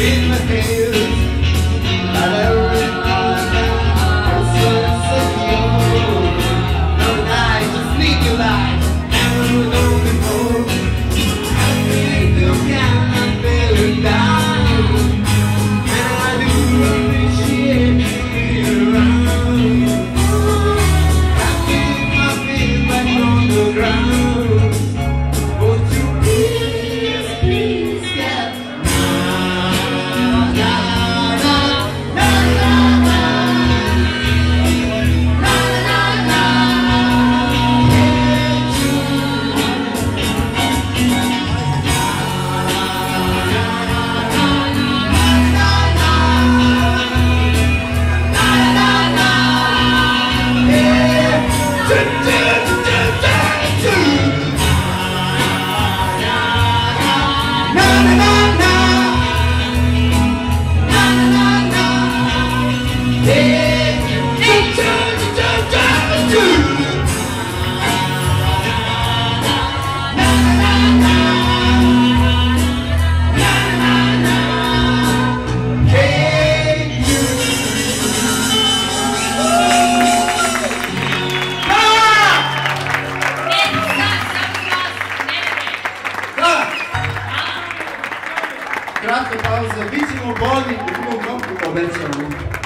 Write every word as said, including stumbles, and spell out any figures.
in the hills. Kratko pauza, bit ćemo bolni, u drugom roku obećamo.